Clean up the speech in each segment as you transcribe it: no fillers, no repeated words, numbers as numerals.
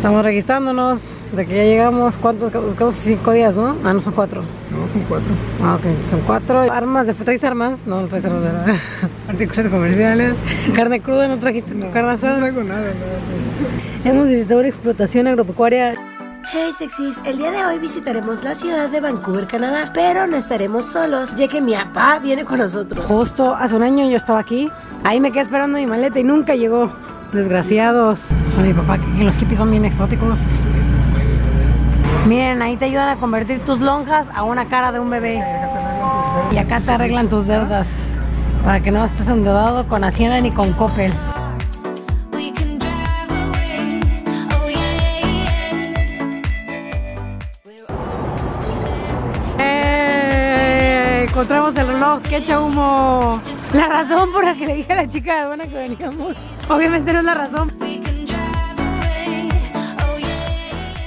Estamos registrándonos de que ya llegamos. ¿Cuántos? 5 días, ¿no? Ah, no, son 4. No, son 4. Ah, ok, son 4. Armas, después traes armas. No, no traes armas, ¿verdad? Artículos comerciales. Carne cruda, no trajiste tu carne asada. No traigo nada, nada. Hemos visitado una explotación agropecuaria. Hey sexys, el día de hoy visitaremos la ciudad de Vancouver, Canadá, pero no estaremos solos, ya que mi papá viene con nosotros. Justo hace un año yo estaba aquí, ahí me quedé esperando mi maleta y nunca llegó. Desgraciados. Oye papá, que los hippies son bien exóticos. Miren, ahí te ayudan a convertir tus lonjas a una cara de un bebé. Y acá te arreglan tus deudas, para que no estés endeudado con Hacienda ni con Coppel. Encontramos el reloj que echa humo. La razón por la que le dije a la chica de aduana que veníamos, obviamente no es la razón.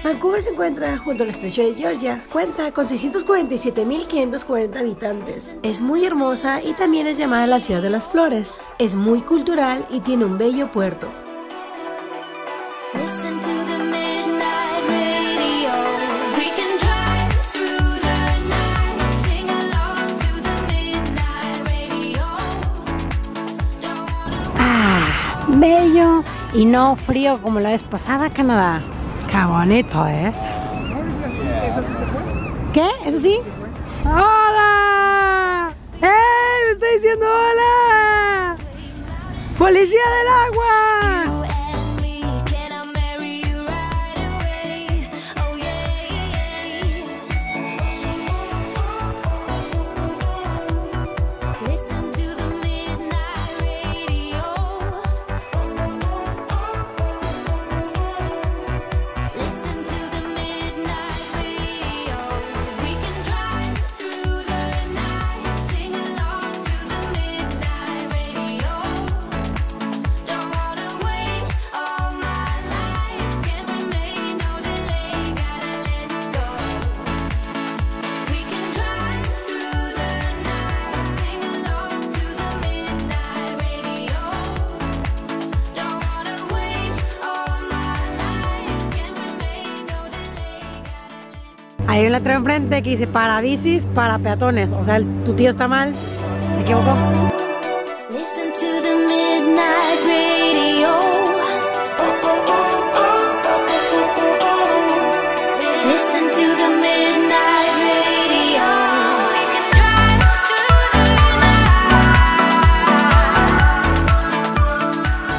Vancouver se encuentra junto al estrecho de Georgia. Cuenta con 647.540 habitantes. Es muy hermosa y también es llamada la ciudad de las flores. Es muy cultural y tiene un bello puerto. Bello y no frío como la vez pasada, Canadá. Qué bonito es. ¿Qué? ¿Es así? ¡Hola! ¡Eh! ¡Me está diciendo hola! ¡Policía del agua! Hay una letra enfrente que dice para bicis, para peatones. O sea, tu tío está mal, se equivocó.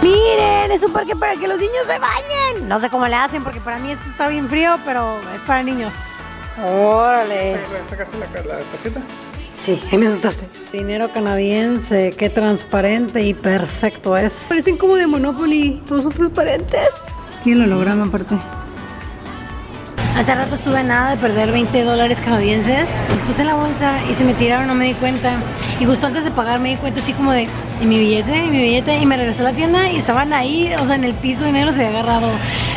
Miren, es un parque para que los niños se bañen. No sé cómo le hacen porque para mí esto está bien frío, pero es para niños. ¡Órale! ¿Sacaste la tarjeta? Sí, ahí me asustaste. Dinero canadiense, qué transparente y perfecto es. Parecen como de Monopoly, todos son transparentes. ¿Quién lo lograba aparte? Hace rato estuve a nada de perder 20 dólares canadienses. Los puse en la bolsa y se me tiraron, no me di cuenta. Y justo antes de pagar me di cuenta así como de, ¿y mi billete? Y me regresé a la tienda y estaban ahí, o sea, en el piso y nadie los había agarrado.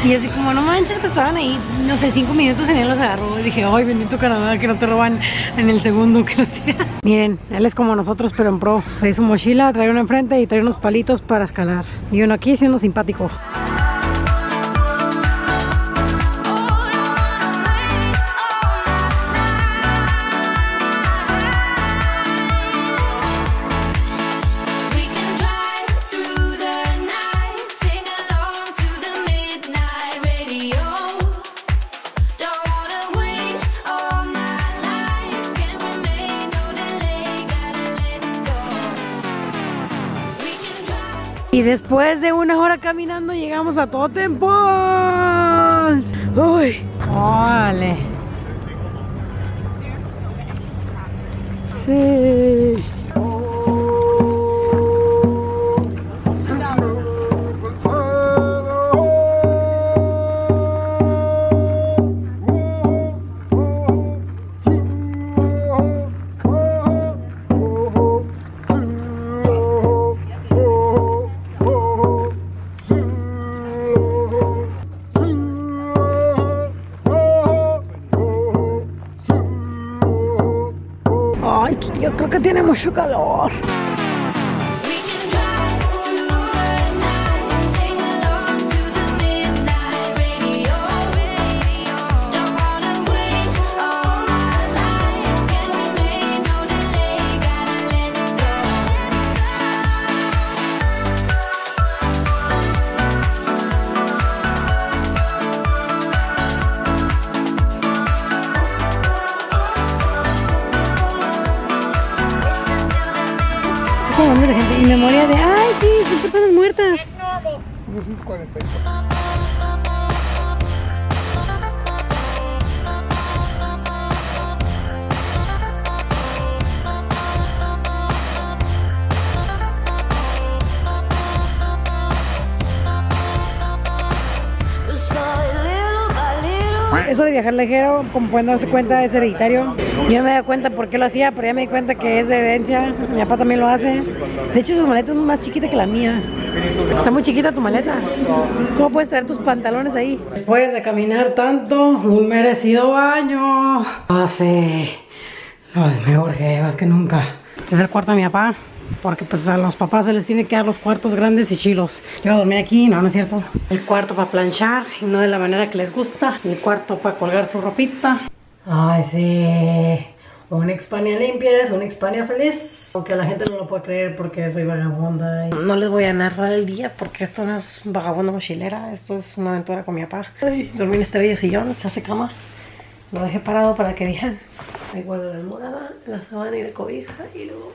Y así como, no manches, que estaban ahí, no sé, 5 minutos y nadie los agarró. Y dije, ay, bendito Canadá, que no te roban en el segundo que los tiras. Miren, él es como nosotros, pero en pro. Trae su mochila, trae uno enfrente y trae unos palitos para escalar. Y uno aquí siendo simpático. Y después de una hora caminando llegamos a Totem Poles. ¡Uy! ¡Ole! Sí. Yo creo que tiene mucho calor. personas muertas. Unos 48. Eso de viajar ligero, como pueden darse cuenta, es hereditario. Yo no me daba cuenta por qué lo hacía, pero ya me di cuenta que es de herencia. Mi papá también lo hace. De hecho, su maleta es más chiquita que la mía. Está muy chiquita tu maleta. ¿Cómo puedes traer tus pantalones ahí? Después de caminar tanto, un merecido baño. Ah, sí. Me urge más que nunca. Este es el cuarto de mi papá. Porque pues a los papás se les tiene que dar los cuartos grandes y chilos. Yo a dormir aquí, no, no es cierto. El cuarto para planchar y no de la manera que les gusta. El cuarto para colgar su ropita. Ay, sí. Una Hispania limpia es una Hispania feliz. Aunque la gente no lo pueda creer porque soy vagabonda. Y... no les voy a narrar el día porque esto no es vagabonda mochilera. Esto es una aventura con mi papá. Ay, dormí en este bello sillón, se hace cama. Lo dejé parado para que vean. Ahí guardo la almohada, la sábana y la cobija y luego...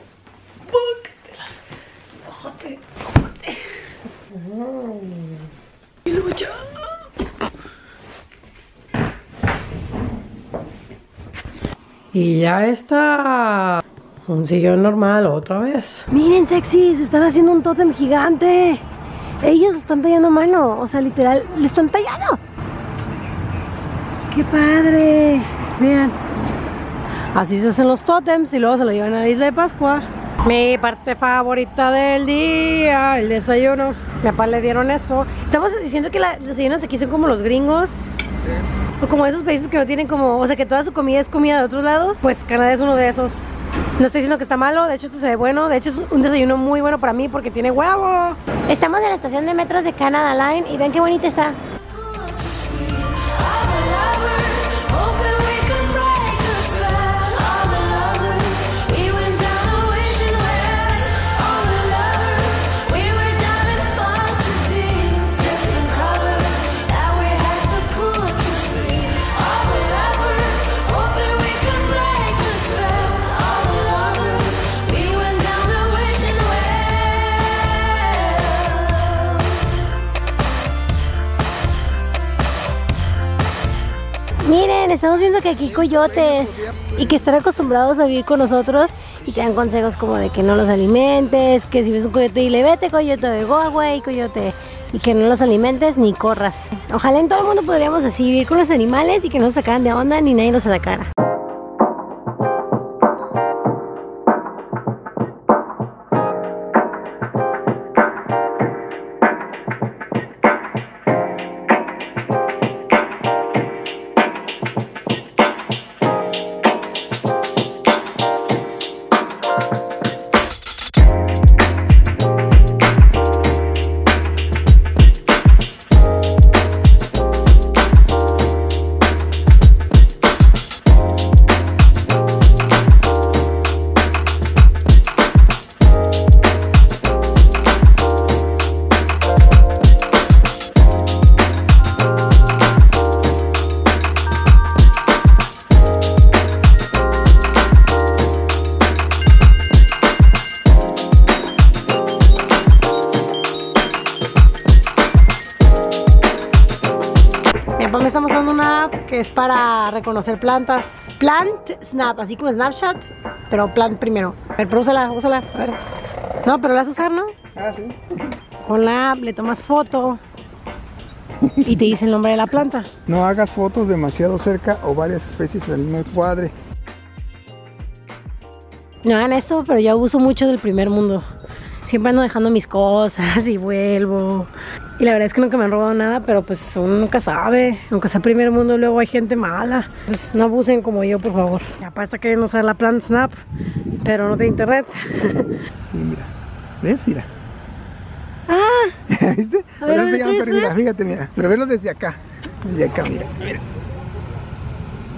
¡Ojote! ¡Ojote! ¡Y lucha! Y ya está. Un sillón normal otra vez. Miren, sexys, están haciendo un tótem gigante. Ellos están tallando mano. O sea, literal, le están tallando. ¡Qué padre! Vean. Así se hacen los tótems y luego se lo llevan a la isla de Pascua. Mi parte favorita del día, el desayuno. Mi papá le dieron eso. Estamos diciendo que los desayunos aquí son como los gringos. Sí. O como esos países que no tienen como... o sea, que toda su comida es comida de otros lados. Pues Canadá es uno de esos. No estoy diciendo que está malo, de hecho esto se ve bueno. De hecho es un desayuno muy bueno para mí porque tiene huevos. Estamos en la estación de metros de Canada Line y ven qué bonita está. Miren, estamos viendo que aquí coyotes y que están acostumbrados a vivir con nosotros y te dan consejos como de que no los alimentes, que si ves un coyote dile vete coyote, go away coyote, y que no los alimentes ni corras. Ojalá en todo el mundo podríamos así vivir con los animales y que no nos sacaran de onda ni nadie nos atacara. Que es para reconocer plantas. Plant Snap, así como Snapchat, pero plant primero. A ver, pero úsala, úsala. A ver. No, pero la vas a usar, ¿no? Ah, sí. Con la app le tomas foto y te dice el nombre de la planta. No hagas fotos demasiado cerca o varias especies del mismo cuadre. No hagan esto, pero yo uso mucho del primer mundo. Siempre ando dejando mis cosas y vuelvo. Y la verdad es que nunca me han robado nada, pero pues uno nunca sabe. Aunque sea primer mundo, luego hay gente mala. Entonces no abusen como yo, por favor. Mi papá está queriendo usar la Plant Snap, pero no de internet. Mira, ¿ves? Mira. ¡Ah! ¿Viste? A ver, se llama perrita. Fíjate, mira. Revelo desde acá. Desde acá, mira, mira.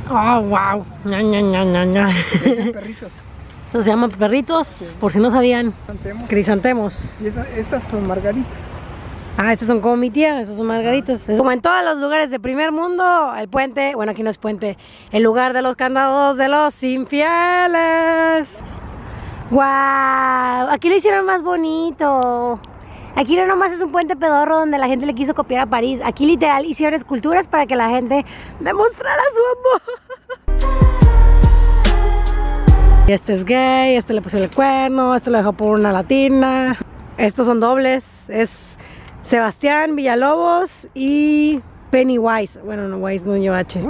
¡Oh, wow! ¡Ña, ña, ña, ña, ña! Perritos. Estos se llaman perritos, sí. Por si no sabían. Crisantemos. Crisantemos. Y estas son margaritas. Ah, estas son como mi tía, estas son margaritas. Como en todos los lugares de primer mundo, el puente, bueno, aquí no es puente, el lugar de los candados de los infieles. ¡Guau! Aquí lo hicieron más bonito. Aquí no nomás es un puente pedorro donde la gente le quiso copiar a París. Aquí literal hicieron esculturas para que la gente demostrara su amor. Y este es gay, este le puso el cuerno, este lo dejó por una latina. Estos son dobles. Es Sebastián Villalobos y Penny Wise. Bueno, no, Wise no lleva H.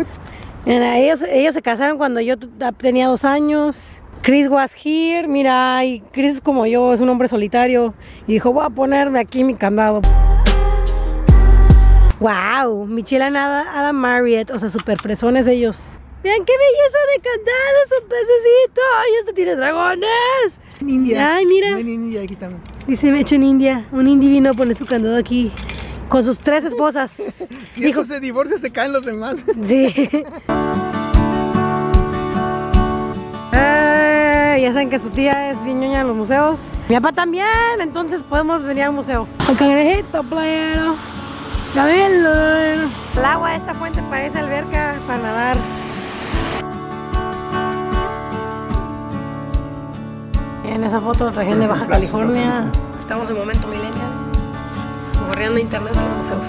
Mira, ellos se casaron cuando yo tenía 2 años. Chris was here, mira, y Chris es como yo, es un hombre solitario. Y dijo, voy a ponerme aquí mi candado. Wow, Michelinada, Adam Marriott, o sea, super fresones ellos. Vean qué belleza de candado, es un pececito. Ay, este tiene dragones. En India. Ay, mira. En India, aquí estamos. Dice, me hecho en India. Un indio vino a poner su candado aquí. Con sus 3 esposas. Si dijo, se divorcia, se caen los demás. Sí. Ya saben que su tía es bien ñoña en los museos. Mi papá también, entonces podemos venir al museo. El cangrejito playero. El agua de esta fuente parece alberca para nadar. En esa foto región de Baja California. Estamos en momento millennial, borreando internet en los museos.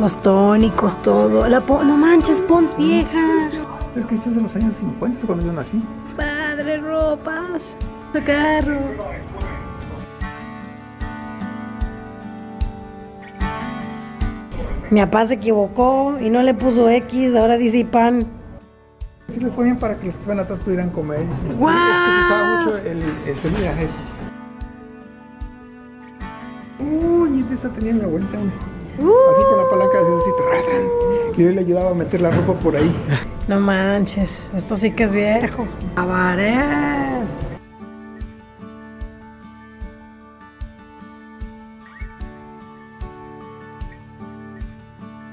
Los tónicos, todo. No manches, Pons, vieja. Es que este es de los años 50 cuando yo nací. Padre, ropas, carro. Mi papá se equivocó y no le puso X, ahora dice pan. Sí le ponían para que los que van atrás pudieran comer. ¡Wow! Es que se usaba mucho el semilla ese. Uy, esta tenía mi abuelita. Así con la palanca de así. Y yo le ayudaba a meter la ropa por ahí. No manches, esto sí que es viejo. ¡Cabaret!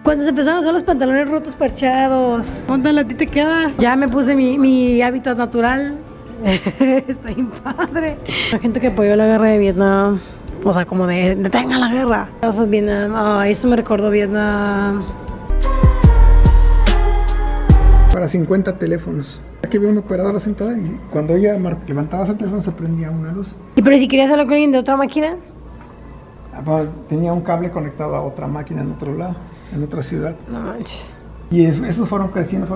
Cuando se empezaron a usar los pantalones rotos parchados. Óndale, ¿a ti te queda? Ya me puse mi hábitat natural. Está bien padre. La gente que apoyó la guerra de Vietnam. O sea, como de, detengan la guerra. Vietnam, oh, eso me recordó Vietnam. Para 50 teléfonos. Aquí había una operadora sentada y cuando ella levantaba ese teléfono se prendía una luz. ¿Y pero si querías hablar con alguien de otra máquina? Tenía un cable conectado a otra máquina en otro lado. En otra ciudad. No manches. Y esos fueron creciendo,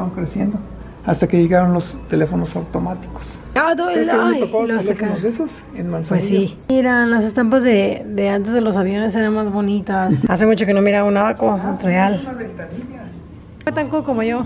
hasta que llegaron los teléfonos automáticos. Ah, todo el teléfonos de esos en Manzanillo. Pues sí. Miran, las estampas de antes de los aviones eran más bonitas. Hace mucho que no miraba un abaco real. Una ventanilla. Fue tan cool como yo.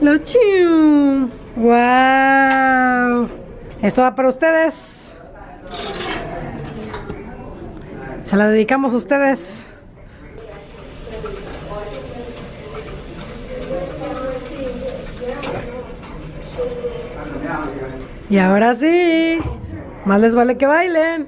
Lo chiu. Wow. Esto va para ustedes. Se la dedicamos a ustedes. Y ahora sí. Más les vale que bailen.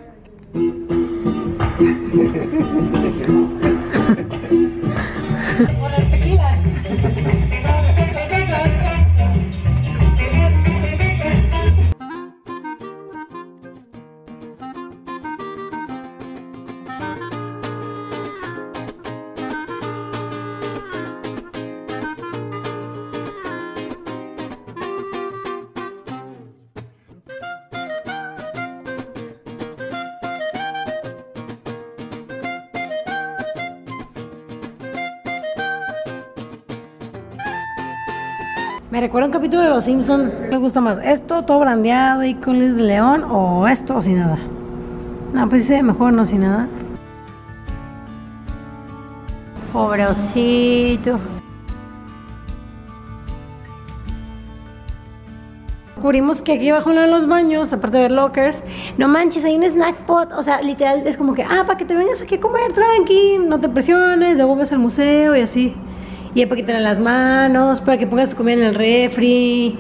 Me recuerda un capítulo de los Simpsons. ¿Qué gusta más? ¿Esto todo brandeado y con Liz de León o esto o sin nada? No, pues sí, mejor no sin nada. Pobre osito. Descubrimos que aquí abajo en los baños, aparte de ver lockers, no manches, hay un snack pot. O sea, literal es como que, para que te vengas aquí a comer, tranqui, no te presiones, luego ves al museo y así. Y para que te las manos, para que pongas tu comida en el refri.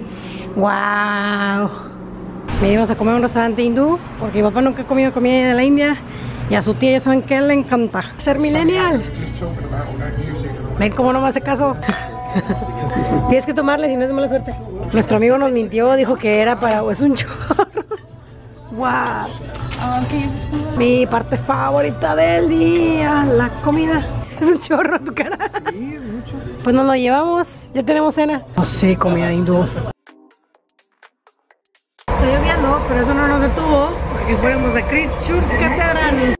¡Wow! Me íbamos a comer a un restaurante hindú, porque mi papá nunca ha comido comida en la India. Y a su tía, ya saben que le encanta ser millennial. Ven cómo no me hace caso. Tienes que tomarle, si no es de mala suerte. Nuestro amigo nos mintió, dijo que era para... es un chorro. Wow. Mi parte favorita del día, la comida. Es un chorro tu cara. Pues nos lo llevamos, ya tenemos cena. No sé, comida hindú. Está lloviendo, pero eso no nos detuvo, porque fuéramos a Christchurch, Catedral.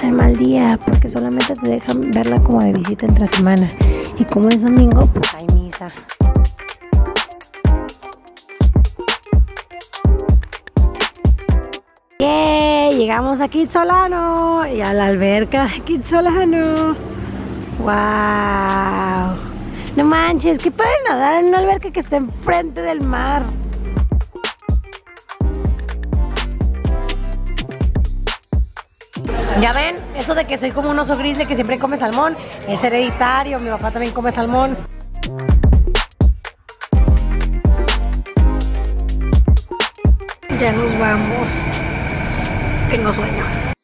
El mal día, porque solamente te dejan verla como de visita entre semana, y como es domingo, pues hay misa. ¡Yay! Llegamos a Kitsilano y a la alberca de Kitsilano. ¡Wow! No manches, que pueden nadar en una alberca que está enfrente del mar. Ya ven, eso de que soy como un oso grizzly que siempre come salmón, es hereditario, mi papá también come salmón. Ya nos vamos. Tengo sueño.